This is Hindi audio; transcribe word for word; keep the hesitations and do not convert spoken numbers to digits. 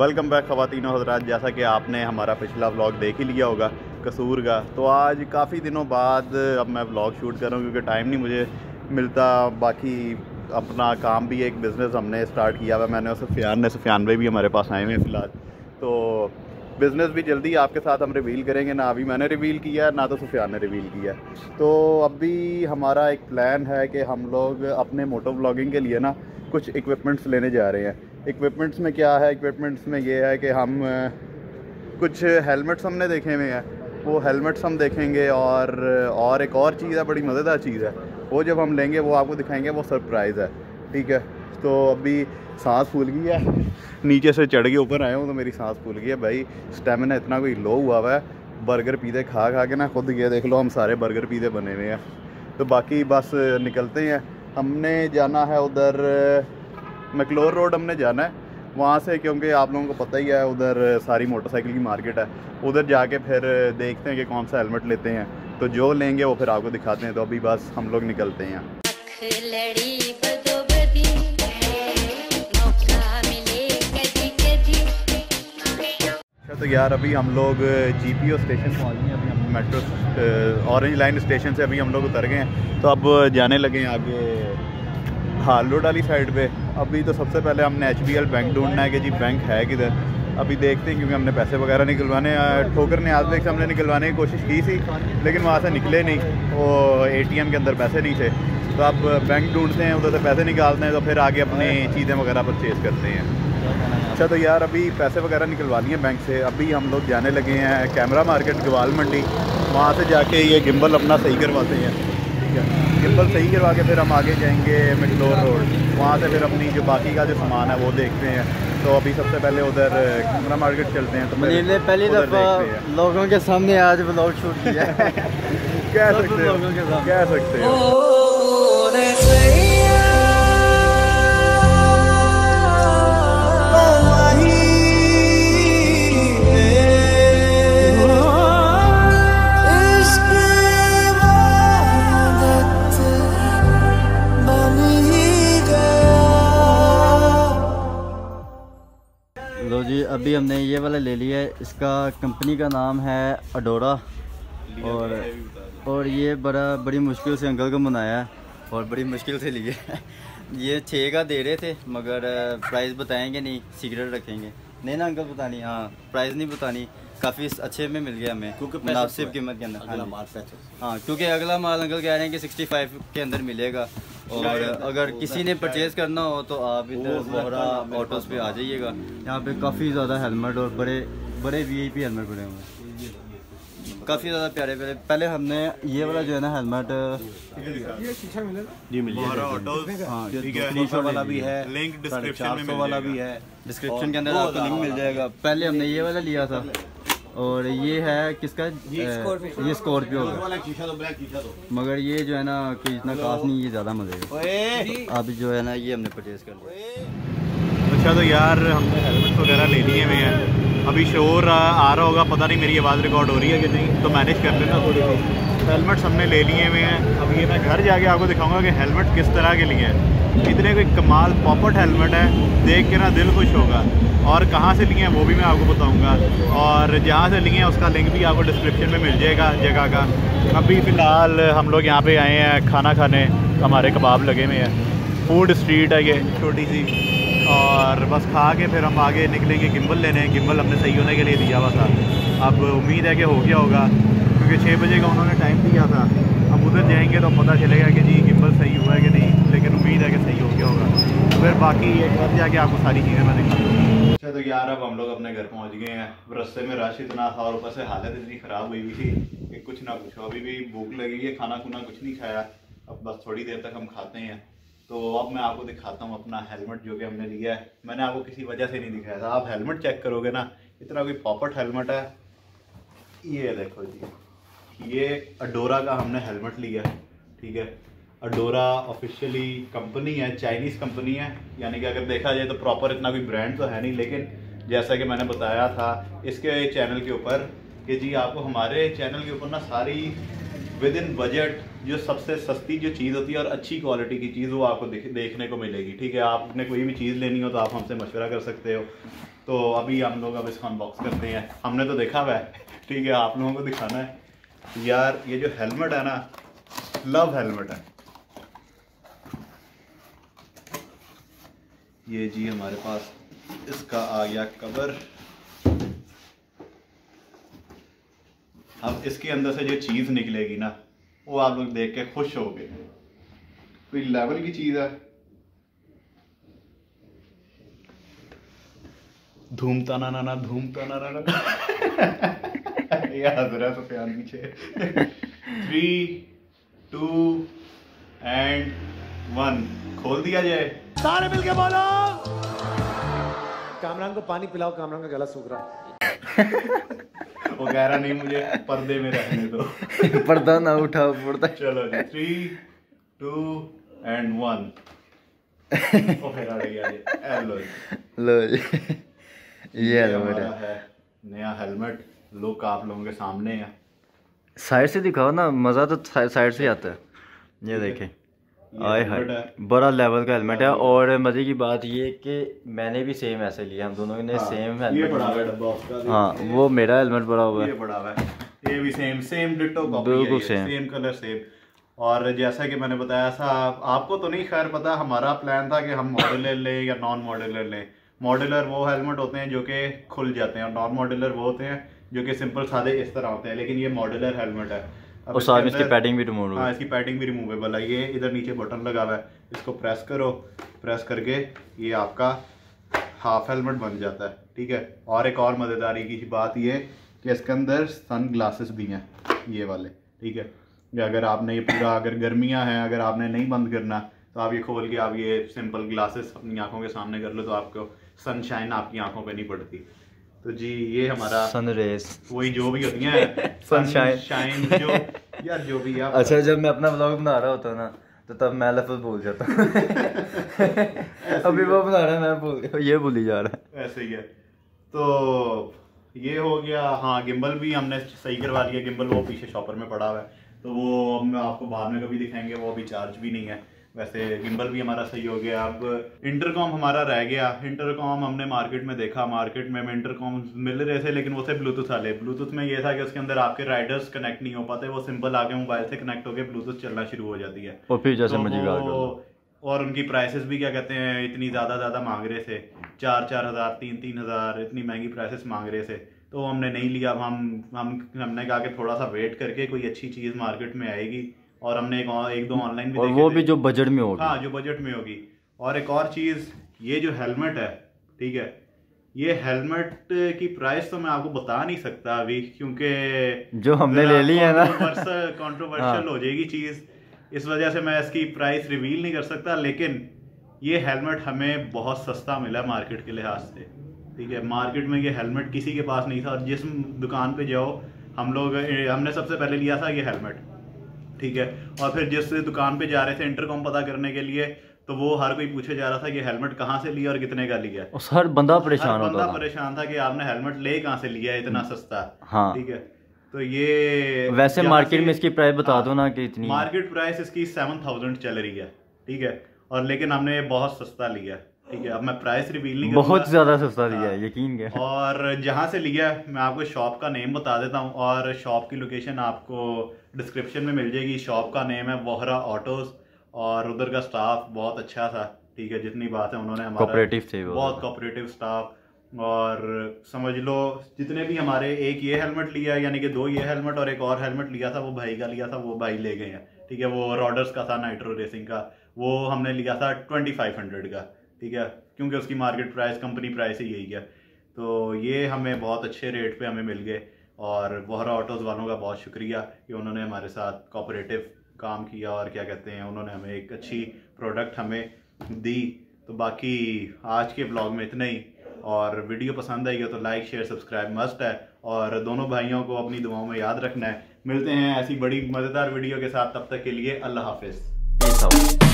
वेलकम बैक ख़वातीन और हज़रात। जैसा कि आपने हमारा पिछला व्लॉग देख ही लिया होगा कसूर का, तो आज काफ़ी दिनों बाद अब मैं व्लॉग शूट कर रहा हूँ क्योंकि टाइम नहीं मुझे मिलता। बाकी अपना काम भी, एक बिज़नेस हमने स्टार्ट किया हुआ मैंने और सुफियान ने, सुफियान भाई भी हमारे पास आए हुए हैं फ़िलहाल। तो बिज़नेस भी जल्दी आपके साथ हम रिवील करेंगे, ना अभी मैंने रिवील किया ना तो सुफियान ने रिवील किया। तो अभी हमारा एक प्लान है कि हम लोग अपने मोटो व्लॉगिंग के लिए ना कुछ इक्विपमेंट्स लेने जा रहे हैं। इक्विपमेंट्स में क्या है, इक्विपमेंट्स में ये है कि हम कुछ हेलमेट्स हमने देखे हुए हैं, वो हेलमेट्स हम देखेंगे। और और एक और चीज़ है, बड़ी मज़ेदार चीज़ है, वो जब हम लेंगे वो आपको दिखाएंगे, वो सरप्राइज़ है। ठीक है, तो अभी सांस फूल गई है, नीचे से चढ़ के ऊपर आया हूँ तो मेरी सांस फूल गई है भाई। स्टेमिना इतना कोई लो हुआ हुआ है, बर्गर पिज़्ज़े खा खा के ना खुद ये देख लो हम सारे बर्गर पिज़्ज़े बने हुए हैं। तो बाकी बस निकलते हैं, हमने जाना है उधर मैक्लोड रोड, हमने जाना है वहाँ से क्योंकि आप लोगों को पता ही है उधर सारी मोटरसाइकिल की मार्केट है। उधर जाके फिर देखते हैं कि कौन सा हेलमेट लेते हैं, तो जो लेंगे वो फिर आपको दिखाते हैं। तो अभी बस हम लोग निकलते हैं। अच्छा तो यार अभी हम लोग जी पी ओ स्टेशन पहुँच गए हैं, अभी हम मेट्रो ऑरेंज लाइन स्टेशन से अभी हम लोग उतर गए हैं। तो अब जाने लगे हैं आगे हालोड वाली साइड पे। अभी तो सबसे पहले हमने एच बी एल बैंक ढूंढना है कि जी बैंक है किधर, अभी देखते हैं क्योंकि हमने पैसे वगैरह निकलवाने, ठोकर ने आज तक हमने निकलवाने की कोशिश की थी लेकिन वहाँ से निकले नहीं, वो ए टी एम के अंदर पैसे नहीं थे। तो अब बैंक ढूंढते हैं, उधर से पैसे निकालते हैं, तो फिर आगे अपने चीज़ें वगैरह परचेज़ करते हैं। अच्छा तो यार अभी पैसे वगैरह निकलवा लिए बैंक से, अभी हम लोग जाने लगे हैं कैमरा मार्केट ग्वाल मंडी, वहाँ से जाके ये गिम्बल अपना सही करवाते हैं। गिम्बल सही करवा के फिर हम आगे जाएंगे मैक्लोड रोड, वहाँ से फिर अपनी जो बाकी का जो सामान है वो देखते हैं। तो अभी सबसे पहले उधर कैमरा मार्केट चलते हैं। तो मैंने पहली दफ़ा लोगों के सामने आज व्लॉग शूट किया है कह सकते हो, कह सकते हो। अभी हमने ये वाला ले लिया है, इसका कंपनी का नाम है अडोरा, और और ये बड़ा बड़ी मुश्किल से अंकल को बनाया है और बड़ी मुश्किल से लिए ये छः का दे रहे थे मगर प्राइस बताएंगे नहीं, सीक्रेट रखेंगे। नहीं ना अंकल बतानी, हाँ प्राइस नहीं बतानी। काफ़ी अच्छे में मिल गया हमें क्योंकि मुनासिब कीमत के अंदर, हाँ क्योंकि अगला माल अंकल कह रहे हैं कि सिक्सटी फाइव के अंदर मिलेगा। और अगर किसी ने परचेज़ करना हो तो आप इधर वोहरा ऑटोस पे आ जाइएगा, यहाँ पे काफ़ी ज़्यादा हेलमेट और बड़े बड़े वीआईपी हेलमेट बने हुए हैं, काफ़ी ज़्यादा प्यारे प्यारे। पहले हमने ये वाला जो है ना हेलमेट वोहरा ऑटोस, हाँ तीन सौ वाला भी है, चार सौ वाला भी है, डिस्क्रिप्शन के अंदर आपको लिंक मिल जाएगा। पहले हमने ये वाला लिया था और ये है किसका, ये स्कॉर्पियो का, मगर ये जो है ना कि इतना खास नहीं, ये ज़्यादा मजे का। अब जो है ना ये हमने परचेज़ कर लिया। अच्छा तो यार हमने हेलमेट वगैरह ले लिए हुए हैं, अभी शोर आ रहा होगा, पता नहीं मेरी आवाज़ रिकॉर्ड हो रही है कि नहीं, तो मैनेज कर लेना थोड़ी बहुत। हेलमेट्स हमने ले लिए हुए हैं, अब ये मैं घर जाके आपको दिखाऊँगा कि हेलमेट किस तरह के लिए है। इतने कोई कमाल पॉपट हेलमेट है, देख के ना दिल खुश होगा। और कहाँ से लिए हैं वो भी मैं आपको बताऊंगा, और जहाँ से लिए हैं उसका लिंक भी आपको डिस्क्रिप्शन में मिल जाएगा जगह का। अभी फ़िलहाल हम लोग यहाँ पे आए हैं खाना खाने, हमारे कबाब लगे हुए हैं, फूड स्ट्रीट है ये छोटी सी, और बस खा के फिर हम आगे निकलेंगे गिम्बल लेने। गिम्बल हमने सही होने के लिए दिया हुआ था, अब उम्मीद है कि हो गया होगा क्योंकि छः बजे का उन्होंने टाइम दिया था। अब उधर जाएंगे तो पता चलेगा कि जी गिम्बल सही हुआ है कि नहीं, लेकिन उम्मीद है कि सही हो गया होगा। तो फिर बाकी एक घर जाके आपको सारी चीज़ें मैं दिखा दूँगा। अच्छा तो यार अब हम लोग अपने घर पहुंच गए हैं, रास्ते में रश इतना था और ऊपर से हालत इतनी ख़राब हुई हुई थी कि कुछ ना पूछो। अभी भी भूख लगी है, खाना खुना कुछ नहीं खाया, अब बस थोड़ी देर तक हम खाते हैं। तो अब मैं आपको दिखाता हूँ अपना हेलमेट जो कि हमने लिया है, मैंने आपको किसी वजह से नहीं दिखाया था। आप हेलमेट चेक करोगे ना, इतना कोई पॉपट हेलमेट है। ये देखो जी, ये अडोरा का हमने हेलमेट लिया है। ठीक है, अडोरा ऑफिशियली कंपनी है, चाइनीज़ कंपनी है, यानी कि अगर देखा जाए तो प्रॉपर इतना कोई ब्रांड तो है नहीं। लेकिन जैसा कि मैंने बताया था इसके चैनल के ऊपर कि जी आपको हमारे चैनल के ऊपर ना सारी विद इन बजट जो सबसे सस्ती जो चीज़ होती है और अच्छी क्वालिटी की चीज़ वो आपको देखने को मिलेगी। ठीक है, आपने कोई भी चीज़ लेनी हो तो आप हमसे मशवरा कर सकते हो। तो अभी हम लोग अब इसको अनबॉक्स करते हैं। हमने तो देखा हुआ है, ठीक है, आप लोगों को दिखाना है। यार ये जो हेलमेट है ना, लव हेलमेट है ये जी। हमारे पास इसका आ गया कवर। अब इसके अंदर से जो चीज़ निकलेगी ना, वो आप लोग देख के खुश हो गए। कोई लेवल की चीज़ है, धूमता ना ना ना धूमता ना ना ना। ये हजरा सफियान पीछे। थ्री टू एंड वन, खोल दिया जाए। सारे मिलके बोलो, कामरान को पानी पिलाओ, कामरान का गला सूख रहा। वो कह रहा नहीं मुझे पर्दे में रहने दो। पर्दा ना उठाओ, पर्दा। चलो जी, थ्री टू एंड वन। लो ये है नया हेलमेट। लुक आप लोगों के सामने है। साइड से दिखाओ ना, मजा तो साइड से आता है। ये देखें, आए हाय, बड़ा लेवल का हेलमेट है। और मजे की बात ये कि मैंने भी सेम ऐसे लिया, हम दोनों ने सेम हेलमेट। हाँ, वो मेरा हेलमेट बड़ा हुआ है, ये भी same same ditto copy, same colour, same. और जैसा कि मैंने बताया था, आपको तो नहीं खैर पता, हमारा प्लान था कि हम मॉडुलर लें या नॉन मॉडुलर लें। मॉडुलर वो हेलमेट होते हैं जो कि खुल जाते हैं, और नॉन मॉडुलर वो होते हैं जो कि सिंपल सादे इस तरह होते हैं। लेकिन ये मॉडुलर हेलमेट है। और साथ में इसकी पैडिंग भी रिमूव, हाँ इसकी पैडिंग भी रिमूवेबल है। ये इधर नीचे बटन लगा हुआ है, इसको प्रेस करो, प्रेस करके ये आपका हाफ हेलमेट बन जाता है, ठीक है। और एक और मज़ेदारी की बात ये कि इसके अंदर सन ग्लासेस भी हैं, ये वाले, ठीक है। या अगर आपने ये पूरा, अगर गर्मियाँ हैं, अगर आपने नहीं बंद करना, तो आप ये खोल के आप ये सिंपल ग्लासेस अपनी आँखों के सामने कर लो, तो आपको सनशाइन आपकी आँखों पर नहीं पड़ती। तो जी ये हमारा सनरेज, वही जो भी होती है सनशाइन शाइन जो, यार जो भी आप। अच्छा, जब मैं अपना व्लॉग बना रहा होता ना, तो तब मैं लफ्ज़ भूल जाता हूँ। अभी वो बना रहा है, मैं भूल, ये भूल ही जा रहा है, ऐसे ही है। तो ये हो गया। हाँ, गिम्बल भी हमने सही करवा लिया। गिम्बल वो पीछे शॉपर में पड़ा हुआ है, तो वो हम आपको बाद में कभी दिखाएंगे, वो अभी चार्ज भी नहीं है। वैसे गिम्बल भी हमारा सही हो गया। अब इंटरकॉम हमारा रह गया। इंटरकॉम हमने मार्केट में देखा, मार्केट में हमें इंटरकॉम मिल रहे थे, लेकिन वो थे ब्लूटूथ वाले। ब्लूटूथ में ये था कि उसके अंदर आपके राइडर्स कनेक्ट नहीं हो पाते, वो सिंपल आगे मोबाइल से कनेक्ट होकर ब्लूटूथ चलना शुरू हो जाती है। और फिर जैसे तो, और उनकी प्राइसेस भी क्या कहते हैं, इतनी ज़्यादा ज़्यादा मांग रहे थे, चार चार हज़ार तीन तीन हज़ार इतनी महंगी प्राइसेस मांग रहे थे, तो हमने नहीं लिया। अब हम हम हमने कहा कि थोड़ा सा वेट करके कोई अच्छी चीज़ मार्केट में आएगी। और हमने एक, एक दो ऑनलाइन भी और वो भी जो बजट में होगी, हाँ जो बजट में होगी। और एक और चीज़, ये जो हेलमेट है, ठीक है, ये हेलमेट की प्राइस तो मैं आपको बता नहीं सकता अभी, क्योंकि जो हमने ले ली है ना, कंट्रोवर्शियल हो जाएगी चीज़, इस वजह से मैं इसकी प्राइस रिवील नहीं कर सकता। लेकिन ये हेलमेट हमें बहुत सस्ता मिला मार्केट के लिहाज से, ठीक है। मार्केट में ये हेलमेट किसी के पास नहीं था। जिस दुकान पर जाओ, हम लोग हमने सबसे पहले लिया था ये हेलमेट, ठीक है। और फिर जिस दुकान पे जा रहे थे इंटरकॉम पता करने के लिए, तो वो हर कोई पूछे जा रहा था कि हेलमेट कहाँ से लिया और कितने का लिया। और हर बंदा परेशान हर बंदा परेशान था कि आपने हेलमेट ले कहाँ से लिया इतना सस्ता, हाँ ठीक है। तो ये वैसे मार्केट में इसकी प्राइस बता दो ना कि इतनी, मार्केट प्राइस इसकी सेवन थाउजेंड चल रही है, ठीक है। और लेकिन हमने बहुत सस्ता लिया, ठीक है। अब मैं प्राइस रिवील नहीं, बहुत ज़्यादा सस्ता लिया है, यकीन है। और जहाँ से लिया है, मैं आपको शॉप का नेम बता देता हूँ, और शॉप की लोकेशन आपको डिस्क्रिप्शन में मिल जाएगी। शॉप का नेम है वोहरा ऑटोस, और उधर का स्टाफ बहुत अच्छा था, ठीक है। जितनी बात है उन्होंने हमारा कोऑपरेटिव थे, बहुत कोऑपरेटिव स्टाफ। और समझ लो जितने भी हमारे, एक ये हेलमेट लिया, यानी कि दो ये हेलमेट और एक और हेलमेट लिया था, वो भाई का लिया था, वो भाई ले गए हैं, ठीक है। वो रॉडर्स का था, नाइट्रो रेसिंग का, वो हमने लिया था ट्वेंटी फाइव हंड्रेड का, ठीक है, क्योंकि उसकी मार्केट प्राइस, कंपनी प्राइस ही यही है। तो ये हमें बहुत अच्छे रेट पे हमें मिल गए, और वोहरा ऑटोज़ वालों का बहुत शुक्रिया कि उन्होंने हमारे साथ कोऑपरेटिव काम किया, और क्या कहते हैं, उन्होंने हमें एक अच्छी प्रोडक्ट हमें दी। तो बाकी आज के ब्लॉग में इतना ही, और वीडियो पसंद आई हो तो लाइक शेयर सब्सक्राइब मस्ट है, और दोनों भाइयों को अपनी दुआओं में याद रखना है। मिलते हैं ऐसी बड़ी मज़ेदार वीडियो के साथ, तब तक के लिए अल्लाह हाफिज़।